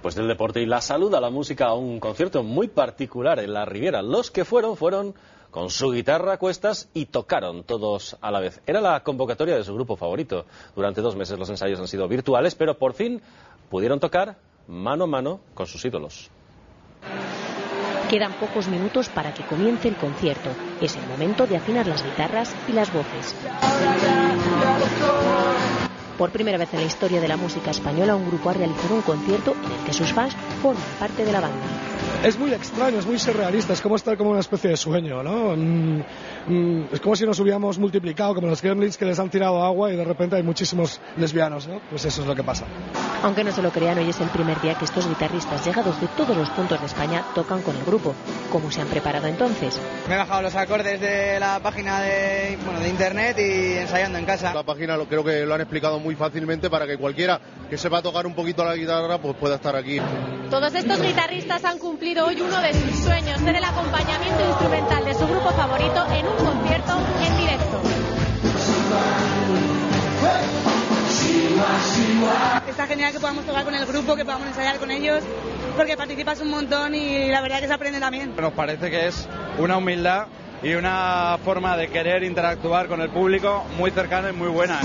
pues del deporte y la salud a la música a un concierto muy particular en La Riviera. Los que fueron con su guitarra a cuestas y tocaron todos a la vez. Era la convocatoria de su grupo favorito. Durante 2 meses los ensayos han sido virtuales, pero por fin pudieron tocar mano a mano con sus ídolos. Quedan pocos minutos para que comience el concierto. Es el momento de afinar las guitarras y las voces. Por primera vez en la historia de la música española, un grupo ha realizado un concierto en el que sus fans forman parte de la banda. Es muy extraño, es muy surrealista, es como estar como una especie de sueño, ¿no? Es como si nos hubiéramos multiplicado, como los gremlins que les han tirado agua y de repente hay muchísimos lesbianos, ¿no? Pues eso es lo que pasa. Aunque no se lo crean, hoy es el primer día que estos guitarristas llegados de todos los puntos de España tocan con el grupo. ¿Cómo se han preparado entonces? Me he bajado los acordes de la página de internet y ensayando en casa. La página creo que lo han explicado muy fácilmente para que cualquiera que sepa tocar un poquito la guitarra pues pueda estar aquí. Todos estos guitarristas han cumplido hoy uno de sus sueños, ser el acompañamiento instrumental de su grupo favorito en un concierto en directo. Está genial que podamos tocar con el grupo, que podamos ensayar con ellos, porque participas un montón y la verdad que se aprende también. Nos parece que es una humildad y una forma de querer interactuar con el público muy cercana y muy buena.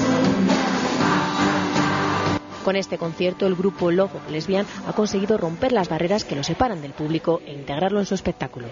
Con este concierto, el grupo Love of Lesbian ha conseguido romper las barreras que lo separan del público e integrarlo en su espectáculo.